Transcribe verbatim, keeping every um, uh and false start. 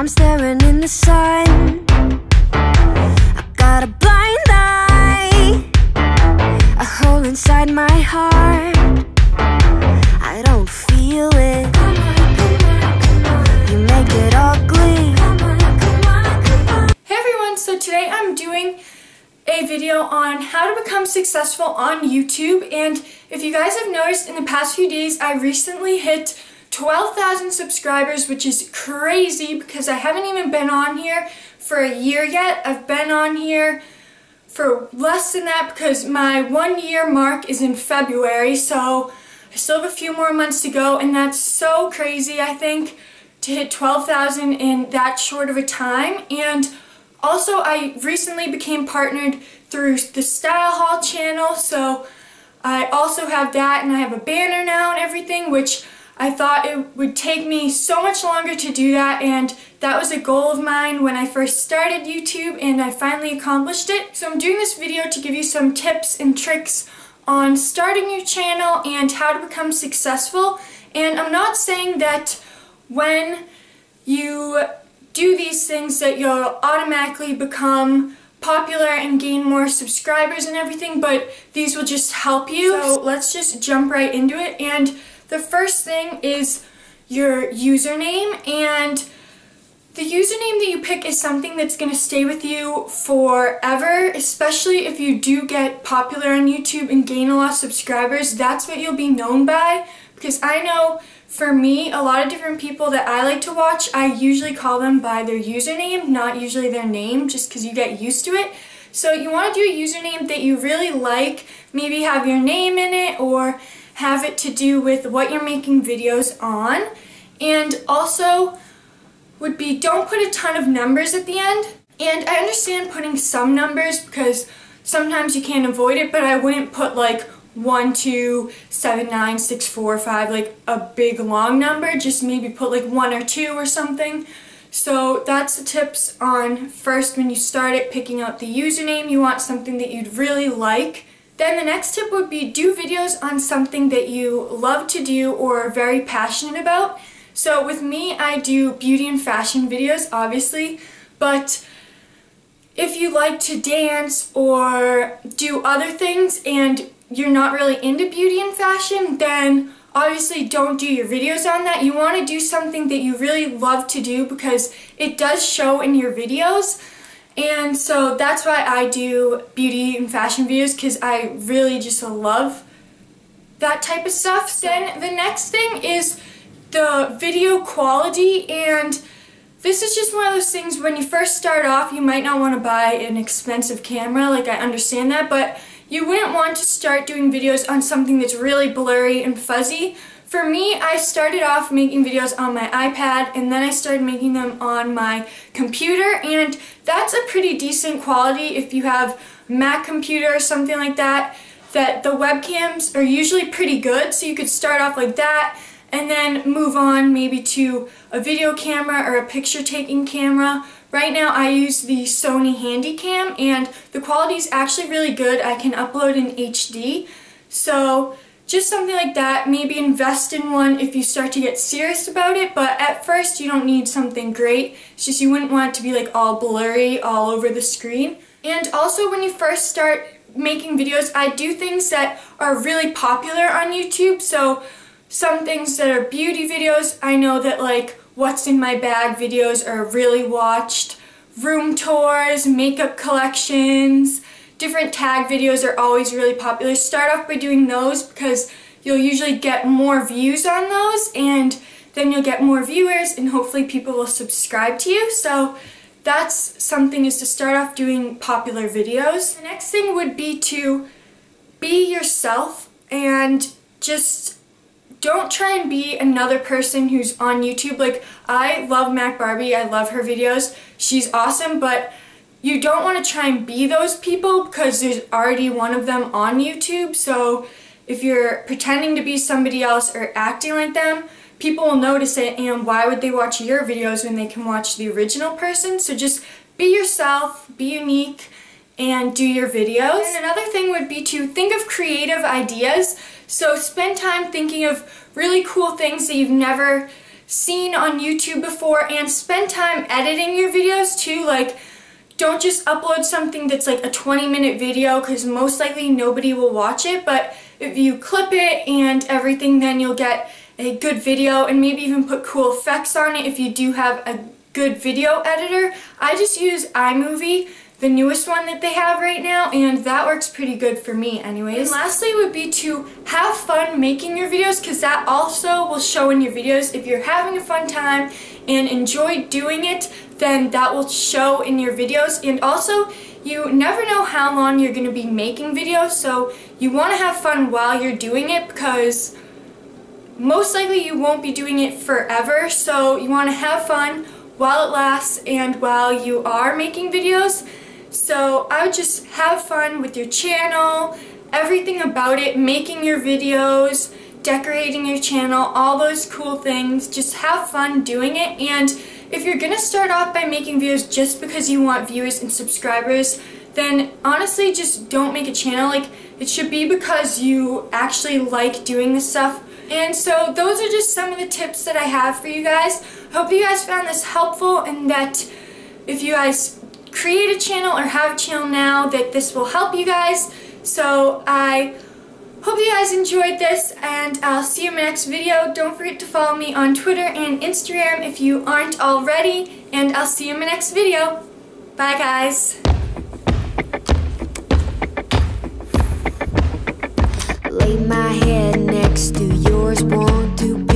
I'm staring in the sun. I got a blind eye, a hole inside my heart. I don't feel it. You make it ugly. Hey everyone, so today I'm doing a video on how to become successful on YouTube, and if you guys have noticed in the past few days I recently hit twelve thousand subscribers, which is crazy because I haven't even been on here for a year yet. I've been on here for less than that because my one year mark is in February, so I still have a few more months to go, and that's so crazy I think to hit twelve thousand in that short of a time. And also, I recently became partnered through the Style Haul channel, so I also have that, and I have a banner now and everything, which I thought it would take me so much longer to do that, and that was a goal of mine when I first started YouTube, and I finally accomplished it. So I'm doing this video to give you some tips and tricks on starting your channel and how to become successful. And I'm not saying that when you do these things that you'll automatically become popular and gain more subscribers and everything, but these will just help you. So let's just jump right into it. And the first thing is your username, and the username that you pick is something that's going to stay with you forever, especially if you do get popular on YouTube and gain a lot of subscribers. That's what you'll be known by, because I know for me, a lot of different people that I like to watch, I usually call them by their username, not usually their name, just because you get used to it. So you want to do a username that you really like, maybe have your name in it, or have it to do with what you're making videos on. And also would be, don't put a ton of numbers at the end. And I understand putting some numbers because sometimes you can't avoid it, but I wouldn't put like one two seven nine six four five, like a big long number. Just maybe put like one or two or something. So that's the tips on first, when you start it, picking out the username. You want something that you'd really like. Then the next tip would be, do videos on something that you love to do or are very passionate about. So with me, I do beauty and fashion videos obviously, but if you like to dance or do other things and you're not really into beauty and fashion, then obviously don't do your videos on that. You want to do something that you really love to do because it does show in your videos. And so that's why I do beauty and fashion videos, because I really just love that type of stuff. Then the next thing is the video quality, and this is just one of those things when you first start off you might not want to buy an expensive camera, like I understand that, but you wouldn't want to start doing videos on something that's really blurry and fuzzy. For me, I started off making videos on my iPad, and then I started making them on my computer, and that's a pretty decent quality if you have a Mac computer or something like that, that the webcams are usually pretty good, so you could start off like that and then move on maybe to a video camera or a picture taking camera. Right now I use the Sony Handycam, and the quality is actually really good. I can upload in H D, so just something like that. Maybe invest in one if you start to get serious about it, but at first you don't need something great. It's just you wouldn't want it to be like all blurry all over the screen. And also when you first start making videos, I do things that are really popular on YouTube, so some things that are beauty videos. I know that like what's in my bag videos are really watched, room tours, makeup collections, different tag videos are always really popular. Start off by doing those because you'll usually get more views on those, and then you'll get more viewers and hopefully people will subscribe to you. So that's something, is to start off doing popular videos. The next thing would be to be yourself, and just don't try and be another person who's on YouTube. Like, I love Mac Barbie, I love her videos, she's awesome, but you don't want to try and be those people because there's already one of them on YouTube. So if you're pretending to be somebody else or acting like them, people will notice it, and why would they watch your videos when they can watch the original person? So just be yourself, be unique, and do your videos. And another thing would be to think of creative ideas. So spend time thinking of really cool things that you've never seen on YouTube before, and spend time editing your videos too. Like, don't just upload something that's like a twenty minute video, because most likely nobody will watch it, but if you clip it and everything, then you'll get a good video, and maybe even put cool effects on it if you do have a good video editor. I just use iMovie, the newest one that they have right now, and that works pretty good for me anyways. And lastly would be to have fun making your videos, because that also will show in your videos. If you're having a fun time and enjoy doing it, then that will show in your videos. And also, you never know how long you're going to be making videos, so you want to have fun while you're doing it, because most likely you won't be doing it forever. So you want to have fun while it lasts and while you are making videos. So I would just have fun with your channel, everything about it, making your videos, decorating your channel, all those cool things. Just have fun doing it. And if you're gonna start off by making videos just because you want viewers and subscribers, then honestly just don't make a channel. Like, it should be because you actually like doing this stuff. And so those are just some of the tips that I have for you guys. Hope you guys found this helpful, and that if you guys create a channel or have a channel now, that this will help you guys. So I hope you guys enjoyed this, and I'll see you in my next video. Don't forget to follow me on Twitter and Instagram if you aren't already, and I'll see you in my next video. Bye guys. Lay my head next to yours, want to